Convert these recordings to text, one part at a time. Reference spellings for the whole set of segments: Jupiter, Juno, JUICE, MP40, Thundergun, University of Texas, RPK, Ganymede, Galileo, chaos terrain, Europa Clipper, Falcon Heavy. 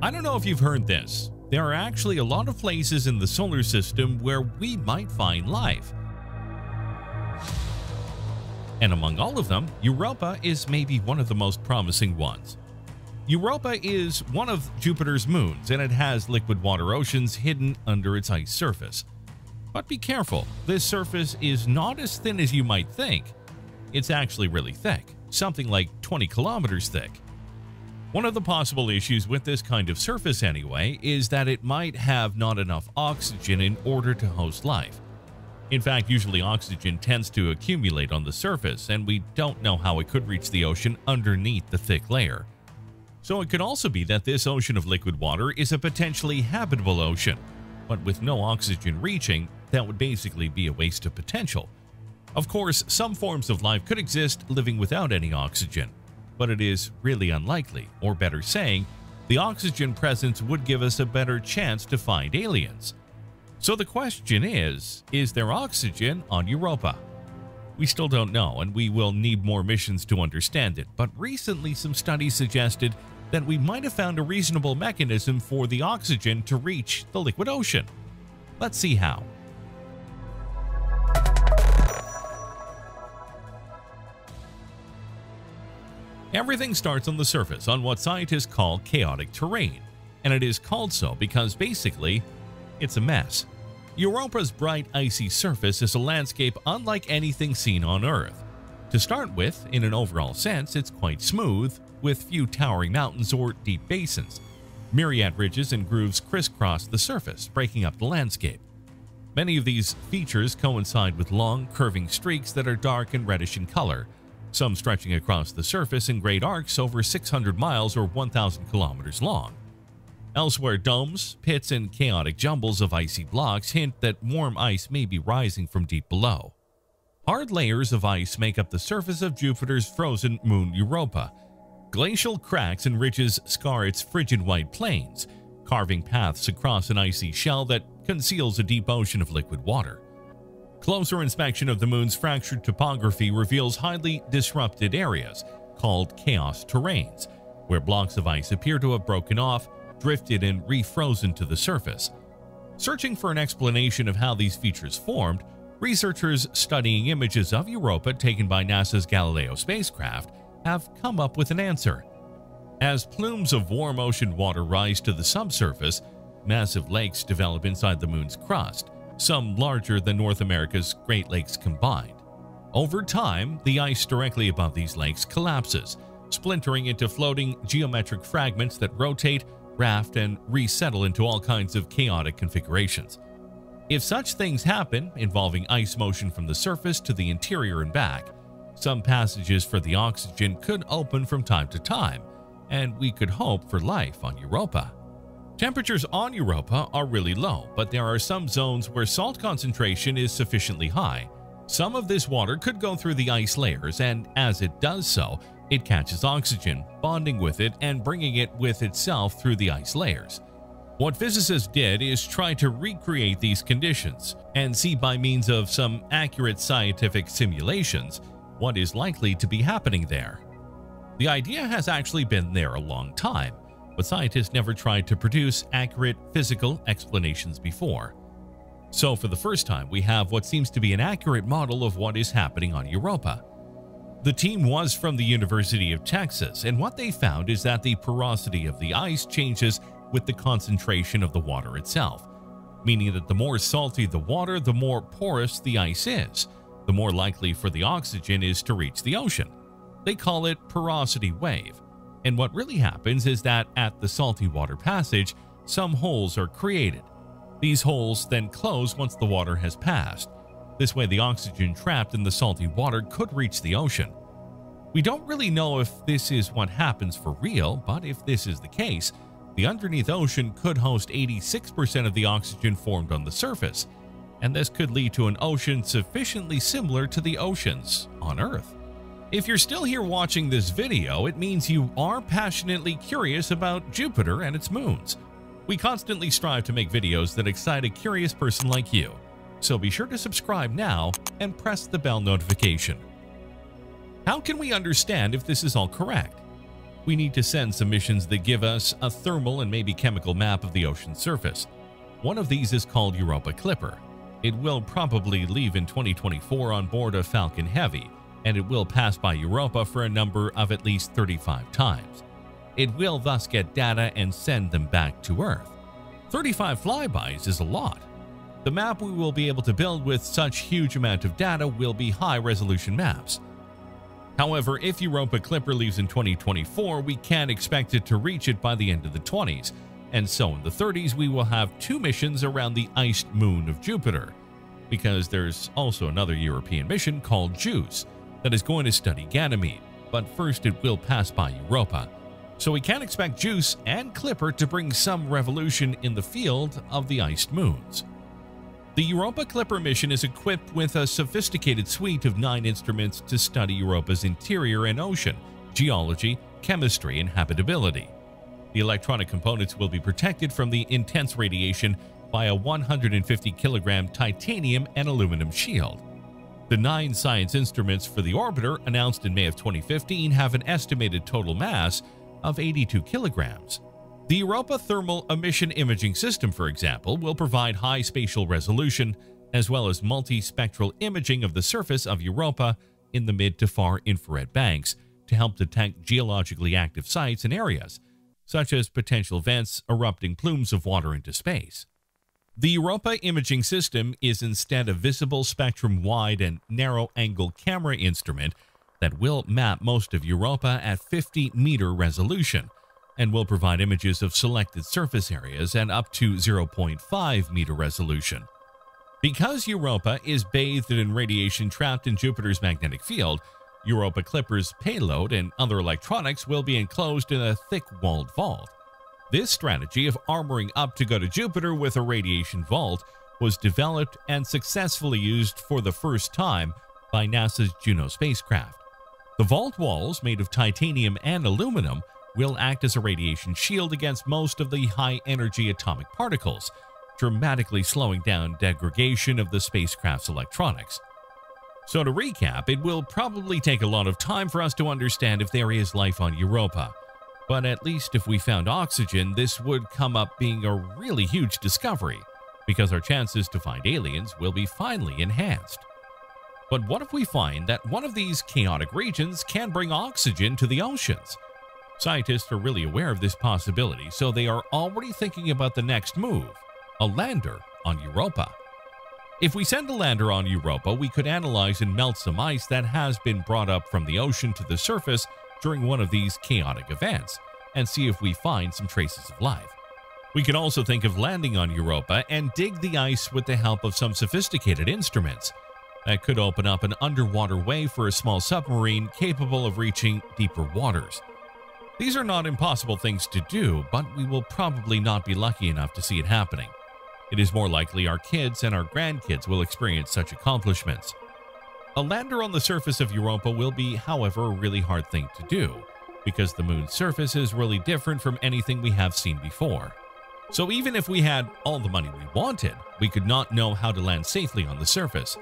I don't know if you've heard this. There are actually a lot of places in the solar system where we might find life. And among all of them, Europa is maybe one of the most promising ones. Europa is one of Jupiter's moons, and it has liquid water oceans hidden under its ice surface. But be careful, this surface is not as thin as you might think. It's actually really thick, something like 20 kilometers thick. One of the possible issues with this kind of surface anyway is that it might have not enough oxygen in order to host life. In fact, usually oxygen tends to accumulate on the surface, and we don't know how it could reach the ocean underneath the thick layer. So it could also be that this ocean of liquid water is a potentially habitable ocean, but with no oxygen reaching, that would basically be a waste of potential. Of course, some forms of life could exist living without any oxygen, but it is really unlikely, or better saying, the oxygen presence would give us a better chance to find aliens. So the question is there oxygen on Europa? We still don't know, and we will need more missions to understand it, but recently some studies suggested that we might have found a reasonable mechanism for the oxygen to reach the liquid ocean. Let's see how. Everything starts on the surface on what scientists call chaotic terrain, and it is called so because basically, it's a mess. Europa's bright, icy surface is a landscape unlike anything seen on Earth. To start with, in an overall sense, it's quite smooth, with few towering mountains or deep basins. Myriad ridges and grooves crisscross the surface, breaking up the landscape. Many of these features coincide with long, curving streaks that are dark and reddish in color, some stretching across the surface in great arcs over 600 miles or 1,000 kilometers long. Elsewhere, domes, pits, and chaotic jumbles of icy blocks hint that warm ice may be rising from deep below. Hard layers of ice make up the surface of Jupiter's frozen moon Europa. Glacial cracks and ridges scar its frigid white plains, carving paths across an icy shell that conceals a deep ocean of liquid water. Closer inspection of the moon's fractured topography reveals highly disrupted areas, called chaos terrains, where blocks of ice appear to have broken off, drifted, and refrozen to the surface. Searching for an explanation of how these features formed, researchers studying images of Europa taken by NASA's Galileo spacecraft have come up with an answer. As plumes of warm ocean water rise to the subsurface, massive lakes develop inside the moon's crust, some larger than North America's Great Lakes combined. Over time, the ice directly above these lakes collapses, splintering into floating geometric fragments that rotate, raft, and resettle into all kinds of chaotic configurations. If such things happen, involving ice motion from the surface to the interior and back, some passages for the oxygen could open from time to time, and we could hope for life on Europa. Temperatures on Europa are really low, but there are some zones where salt concentration is sufficiently high. Some of this water could go through the ice layers, and as it does so, it catches oxygen, bonding with it and bringing it with itself through the ice layers. What physicists did is try to recreate these conditions and see by means of some accurate scientific simulations what is likely to be happening there. The idea has actually been there a long time, but scientists never tried to produce accurate physical explanations before. So for the first time, we have what seems to be an accurate model of what is happening on Europa. The team was from the University of Texas, and what they found is that the porosity of the ice changes with the concentration of the water itself, meaning that the more salty the water, the more porous the ice is, the more likely for the oxygen is to reach the ocean. They call it porosity wave. And what really happens is that at the salty water passage, some holes are created. These holes then close once the water has passed. This way, the oxygen trapped in the salty water could reach the ocean. We don't really know if this is what happens for real, but if this is the case, the underneath ocean could host 86% of the oxygen formed on the surface, and this could lead to an ocean sufficiently similar to the oceans on Earth. If you're still here watching this video, it means you are passionately curious about Jupiter and its moons. We constantly strive to make videos that excite a curious person like you, so be sure to subscribe now and press the bell notification. How can we understand if this is all correct? we need to send some missions that give us a thermal and maybe chemical map of the ocean's surface. One of these is called Europa Clipper. It will probably leave in 2024 on board a Falcon Heavy, and it will pass by Europa for a number of at least 35 times. It will thus get data and send them back to Earth. 35 flybys is a lot. The map we will be able to build with such huge amount of data will be high-resolution maps. However, if Europa Clipper leaves in 2024, we can expect it to reach it by the end of the 20s, and so in the 30s we will have two missions around the iced moon of Jupiter, because there's also another European mission called JUICE that is going to study Ganymede, but first it will pass by Europa. So we can expect JUICE and Clipper to bring some revolution in the field of the iced moons. The Europa Clipper mission is equipped with a sophisticated suite of 9 instruments to study Europa's interior and ocean, geology, chemistry, and habitability. The electronic components will be protected from the intense radiation by a 150-kilogram titanium and aluminum shield. The 9 science instruments for the orbiter, announced in May of 2015, have an estimated total mass of 82 kilograms. The Europa Thermal Emission Imaging System, for example, will provide high spatial resolution as well as multispectral imaging of the surface of Europa in the mid to far infrared banks to help detect geologically active sites and areas, such as potential vents erupting plumes of water into space. The Europa Imaging System is instead a visible spectrum-wide and narrow-angle camera instrument that will map most of Europa at 50-meter resolution and will provide images of selected surface areas at up to 0.5-meter resolution. Because Europa is bathed in radiation trapped in Jupiter's magnetic field, Europa Clipper's payload and other electronics will be enclosed in a thick-walled vault. This strategy of armoring up to go to Jupiter with a radiation vault was developed and successfully used for the first time by NASA's Juno spacecraft. The vault walls, made of titanium and aluminum, will act as a radiation shield against most of the high-energy atomic particles, dramatically slowing down degradation of the spacecraft's electronics. So to recap, it will probably take a lot of time for us to understand if there is life on Europa, but at least if we found oxygen, this would come up being a really huge discovery, because our chances to find aliens will be finally enhanced. But what if we find that one of these chaotic regions can bring oxygen to the oceans? Scientists are really aware of this possibility, so they are already thinking about the next move, a lander on Europa. If we send a lander on Europa, we could analyze and melt some ice that has been brought up from the ocean to the surface during one of these chaotic events and see if we find some traces of life. We could also think of landing on Europa and dig the ice with the help of some sophisticated instruments. That could open up an underwater way for a small submarine capable of reaching deeper waters. These are not impossible things to do, but we will probably not be lucky enough to see it happening. It is more likely our kids and our grandkids will experience such accomplishments. A lander on the surface of Europa will be, however, a really hard thing to do, because the moon's surface is really different from anything we have seen before. So even if we had all the money we wanted, we could not know how to land safely on the surface.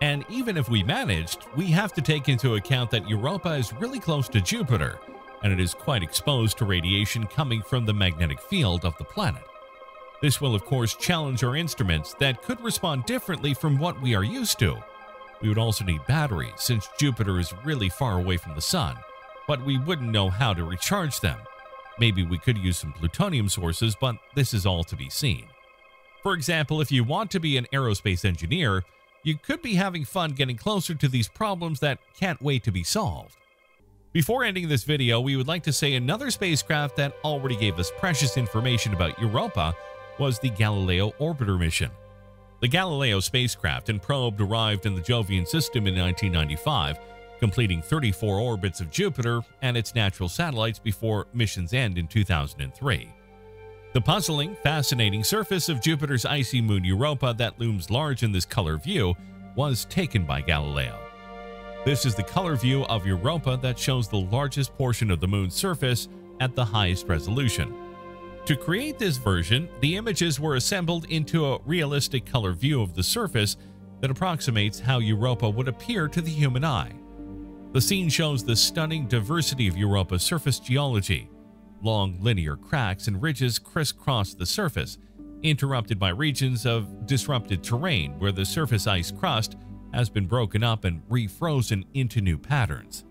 And even if we managed, we have to take into account that Europa is really close to Jupiter, and it is quite exposed to radiation coming from the magnetic field of the planet. This will, of course, challenge our instruments that could respond differently from what we are used to. We would also need batteries, since Jupiter is really far away from the Sun, but we wouldn't know how to recharge them. Maybe we could use some plutonium sources, but this is all to be seen. For example, if you want to be an aerospace engineer, you could be having fun getting closer to these problems that can't wait to be solved. Before ending this video, we would like to say another spacecraft that already gave us precious information about Europa was the Galileo orbiter mission. The Galileo spacecraft and probe arrived in the Jovian system in 1995, completing 34 orbits of Jupiter and its natural satellites before mission's end in 2003. The puzzling, fascinating surface of Jupiter's icy moon Europa that looms large in this color view was taken by Galileo. This is the color view of Europa that shows the largest portion of the moon's surface at the highest resolution. To create this version, the images were assembled into a realistic color view of the surface that approximates how Europa would appear to the human eye. The scene shows the stunning diversity of Europa's surface geology. Long linear cracks and ridges crisscross the surface, interrupted by regions of disrupted terrain where the surface ice crust has been broken up and refrozen into new patterns.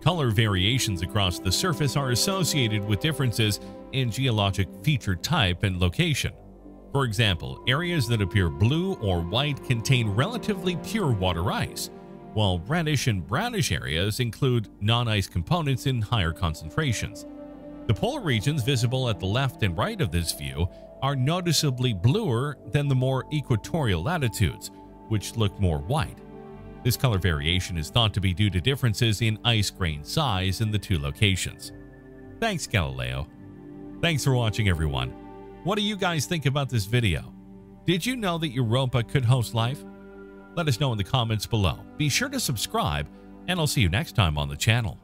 Color variations across the surface are associated with differences in geologic feature type and location. For example, areas that appear blue or white contain relatively pure water ice, while reddish and brownish areas include non-ice components in higher concentrations. The polar regions visible at the left and right of this view are noticeably bluer than the more equatorial latitudes, which look more white. This color variation is thought to be due to differences in ice grain size in the two locations. Thanks, Galileo. Thanks for watching, everyone. What do you guys think about this video? Did you know that Europa could host life? Let us know in the comments below. Be sure to subscribe, and I'll see you next time on the channel.